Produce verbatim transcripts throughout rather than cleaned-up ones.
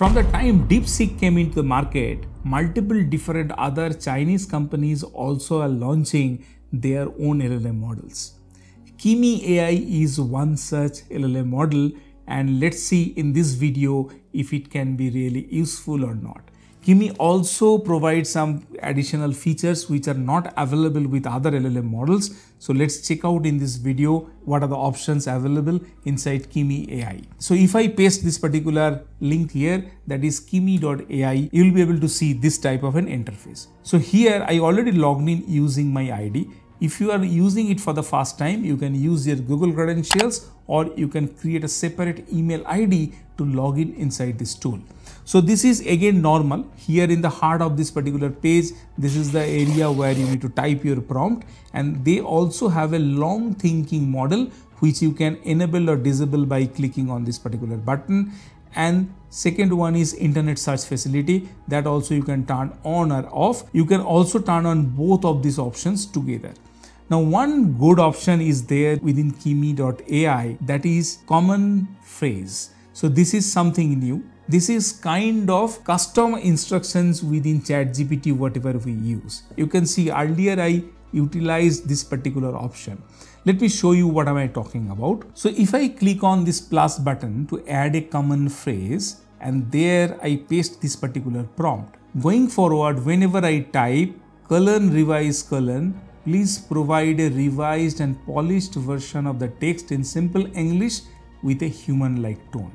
From the time DeepSeek came into the market, multiple different other Chinese companies also are launching their own L L M models. Kimi A I is one such L L M model, and let's see in this video if it can be really useful or not. Kimi also provides some additional features which are not available with other L L M models. So let's check out in this video what are the options available inside Kimi A I. So if I paste this particular link here, that is kimi dot A I, you'll be able to see this type of an interface. So here I already logged in using my I D. If you are using it for the first time, you can use your Google credentials or you can create a separate email I D to log in inside this tool. So this is again normal. Here in the heart of this particular page, this is the area where you need to type your prompt, and they also have a long thinking model which you can enable or disable by clicking on this particular button. And second one is internet search facility, that also you can turn on or off. You can also turn on both of these options together. Now, one good option is there within Kimi dot A I, that is common phrase. So this is something new. This is kind of custom instructions within ChatGPT, whatever we use. You can see earlier I utilized this particular option. Let me show you what am I talking about. So if I click on this plus button to add a common phrase, and there I paste this particular prompt. Going forward, whenever I type colon revise colon, please provide a revised and polished version of the text in simple English with a human-like tone.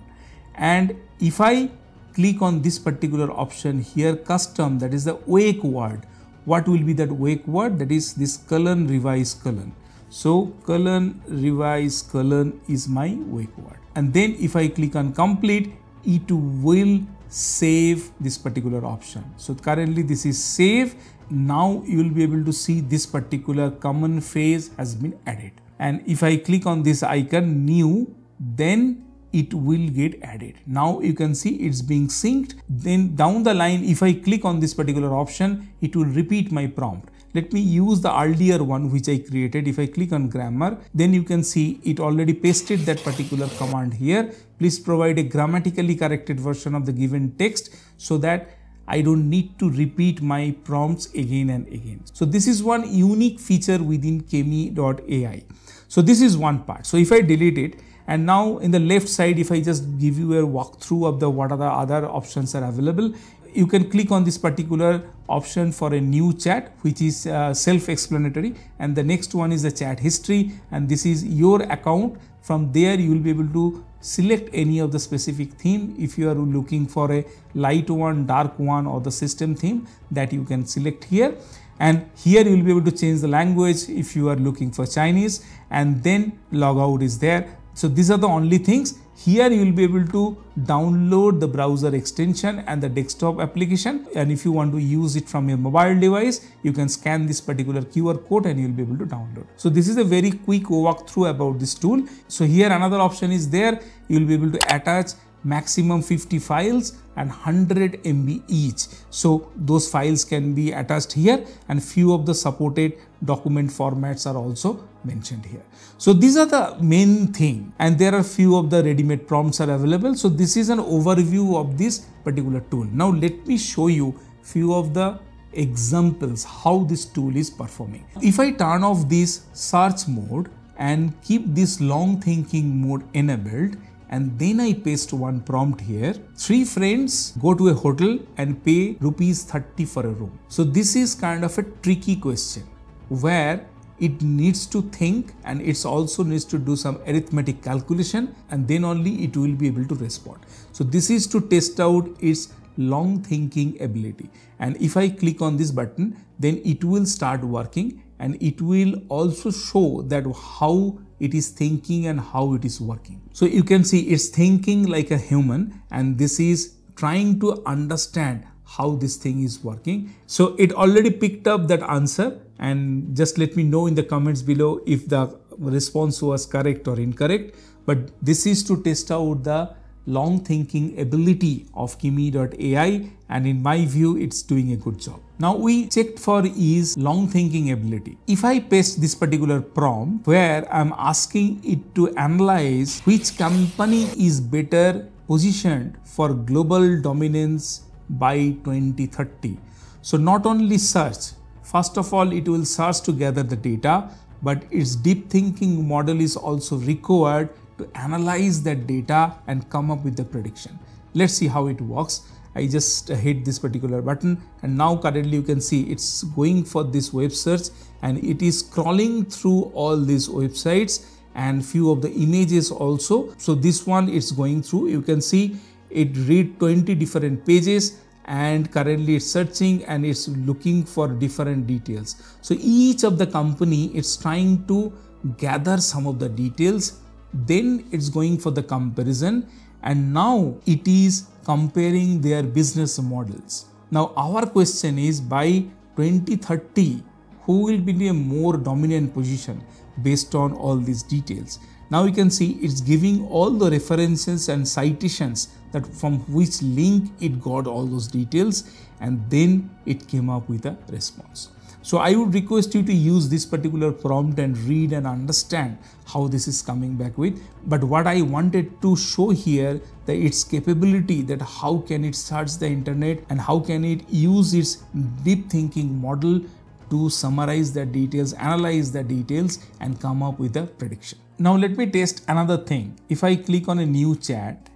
And if I click on this particular option here, custom, that is the wake word. What will be that wake word? That is this colon revise colon. So colon revise colon is my wake word. And then if I click on complete, it will save this particular option. So currently this is save. Now you will be able to see this particular common phrase has been added. And if I click on this icon new, then it will get added. Now you can see it's being synced. Then down the line, if I click on this particular option, it will repeat my prompt. Let me use the earlier one which I created. If I click on grammar, then you can see it already pasted that particular command here. Please provide a grammatically corrected version of the given text so that I don't need to repeat my prompts again and again. So this is one unique feature within Kimi dot A I. So this is one part. So if I delete it, and now in the left side, if I just give you a walkthrough of the what are the other options are available, you can click on this particular option for a new chat, which is uh, self-explanatory. And the next one is the chat history, and this is your account. From there, you will be able to select any of the specific theme. If you are looking for a light one, dark one, or the system theme, that you can select here. And here you will be able to change the language if you are looking for Chinese, and then log out is there. So these are the only things. Here you will be able to download the browser extension and the desktop application. And if you want to use it from your mobile device, you can scan this particular Q R code and you'll be able to download. So this is a very quick walkthrough about this tool. So here another option is there. You'll be able to attach maximum fifty files and one hundred M B each. So those files can be attached here, and few of the supported document formats are also mentioned here. So these are the main thing, and there are few of the ready-made prompts are available. So this is an overview of this particular tool. Now let me show you few of the examples how this tool is performing. If I turn off this search mode and keep this long thinking mode enabled, and then I paste one prompt here. Three friends go to a hotel and pay rupees thirty for a room. So this is kind of a tricky question where it needs to think, and it's also needs to do some arithmetic calculation, and then only it will be able to respond. So this is to test out its long thinking ability. And if I click on this button, then it will start working, and it will also show that how it is thinking and how it is working. So you can see it's thinking like a human, and this is trying to understand how this thing is working. So it already picked up that answer, and just let me know in the comments below if the response was correct or incorrect. But this is to test out the long thinking ability of Kimi dot A I, and in my view it's doing a good job. Now we checked for is long thinking ability. If I paste this particular prompt where I'm asking it to analyze which company is better positioned for global dominance by twenty thirty. So not only search, first of all, it will search to gather the data, but its deep thinking model is also required to analyze that data and come up with the prediction. Let's see how it works. I just hit this particular button, and now currently you can see it's going for this web search, and it is crawling through all these websites and few of the images also. So this one it's going through, you can see it read twenty different pages, and currently it's searching and it's looking for different details. So each of the company it's trying to gather some of the details, then it's going for the comparison, and now it is comparing their business models. Now our question is, by twenty thirty, who will be in a more dominant position based on all these details? Now you can see it's giving all the references and citations that from which link it got all those details, and then it came up with a response. So I would request you to use this particular prompt and read and understand how this is coming back with. But what I wanted to show here, that its capability, that how can it search the internet and how can it use its deep thinking model to summarize the details, analyze the details, and come up with a prediction. Now let me test another thing. If I click on a new chat,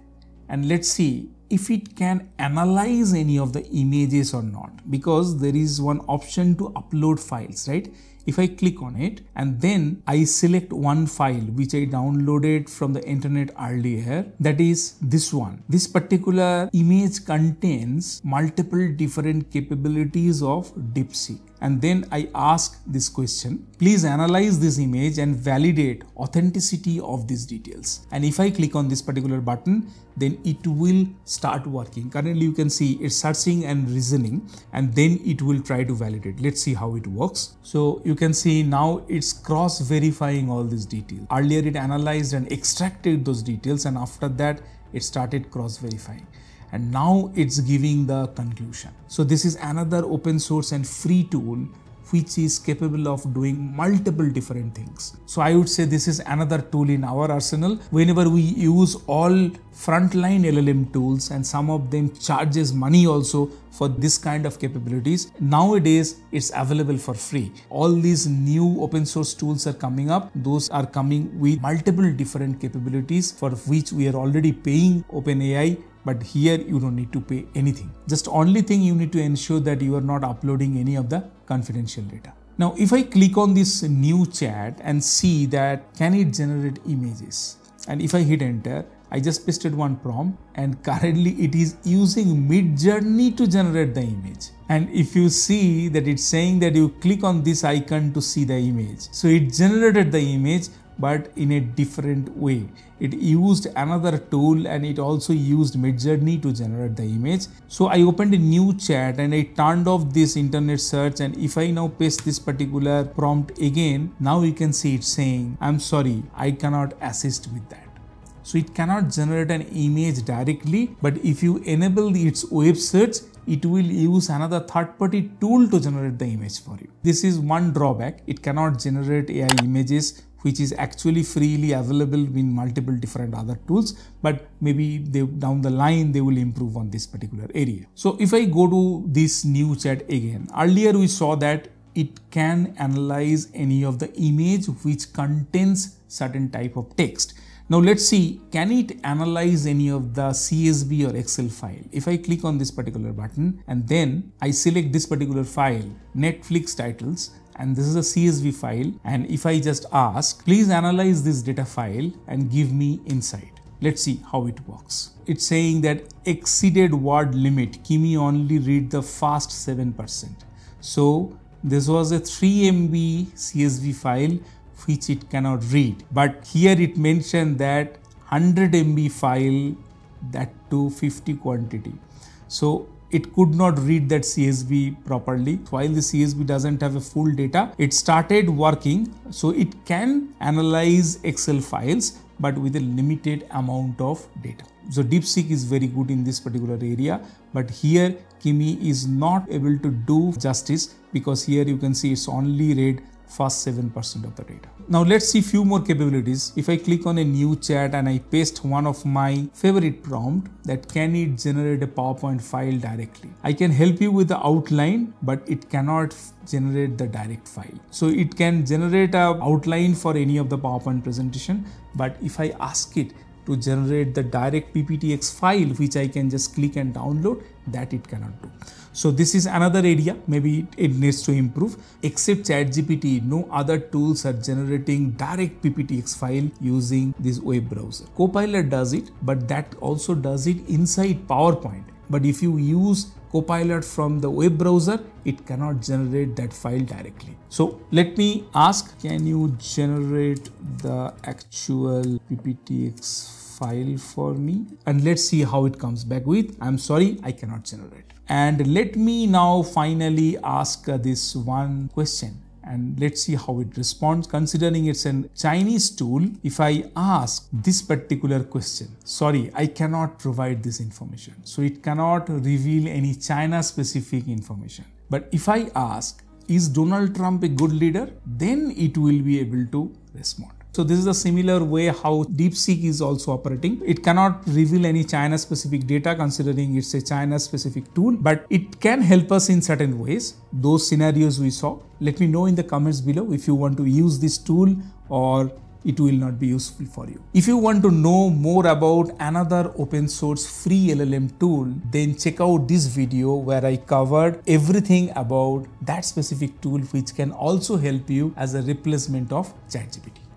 and let's see if it can analyze any of the images or not, because there is one option to upload files, right? If I click on it and then I select one file which I downloaded from the internet earlier, that is this one. This particular image contains multiple different capabilities of DeepSeek. And then I ask this question, please analyze this image and validate authenticity of these details. And if I click on this particular button, then it will start working. Currently you can see it's searching and reasoning, and then it will try to validate. Let's see how it works. So you can see now it's cross verifying all these details. Earlier it analyzed and extracted those details, and after that it started cross verifying. And now it's giving the conclusion. So this is another open source and free tool which is capable of doing multiple different things. So I would say this is another tool in our arsenal. Whenever we use all frontline L L M tools, and some of them charges money also for this kind of capabilities, nowadays it's available for free. All these new open source tools are coming up. Those are coming with multiple different capabilities for which we are already paying OpenAI. But here you don't need to pay anything. Just only thing you need to ensure that you are not uploading any of the confidential data. Now if I click on this new chat and see that can it generate images, and if I hit enter, I just pasted one prompt, and currently it is using Midjourney to generate the image. And if you see that it's saying that you click on this icon to see the image. So it generated the image, but in a different way. It used another tool, and it also used Midjourney to generate the image. So I opened a new chat and I turned off this internet search, and if I now paste this particular prompt again, now you can see it's saying, I'm sorry, I cannot assist with that. So it cannot generate an image directly, but if you enable its web search, it will use another third-party tool to generate the image for you. This is one drawback. It cannot generate A I images, which is actually freely available in multiple different other tools, but maybe they, down the line they will improve on this particular area. So if I go to this new chat again, earlier we saw that it can analyze any of the image which contains certain type of text. Now let's see, can it analyze any of the C S V or Excel file? If I click on this particular button and then I select this particular file, Netflix titles, and this is a C S V file, and if I just ask, please analyze this data file and give me insight. Let's see how it works. It's saying that exceeded word limit, Kimi only read the first seven percent. So this was a three M B C S V file which it cannot read, but here it mentioned that one hundred M B file, that to fifty quantity. So it could not read that C S V properly. While the C S V doesn't have a full data, it started working. So it can analyze Excel files, but with a limited amount of data. So DeepSeek is very good in this particular area, but here Kimi is not able to do justice, because here you can see it's only read first seven percent of the data. Now let's see few more capabilities. If I click on a new chat and I paste one of my favorite prompt, that can it generate a PowerPoint file directly. I can help you with the outline, but it cannot generate the direct file. So it can generate a outline for any of the PowerPoint presentation, but if I ask it to generate the direct P P T X file, which I can just click and download, that it cannot do. So this is another area, maybe it needs to improve. Except ChatGPT, no other tools are generating direct P P T X file using this web browser. Copilot does it, but that also does it inside PowerPoint. But if you use Copilot from the web browser, it cannot generate that file directly. So let me ask, can you generate the actual P P T X file for me? And let's see how it comes back with, I'm sorry, I cannot generate. And let me now finally ask this one question. And let's see how it responds. Considering it's a Chinese tool, if I ask this particular question, sorry, I cannot provide this information. So it cannot reveal any China-specific information. But if I ask, is Donald Trump a good leader? Then it will be able to respond. So this is a similar way how DeepSeek is also operating. It cannot reveal any China-specific data considering it's a China-specific tool, but it can help us in certain ways. Those scenarios we saw. Let me know in the comments below if you want to use this tool or it will not be useful for you. If you want to know more about another open source free L L M tool, then check out this video where I covered everything about that specific tool which can also help you as a replacement of ChatGPT.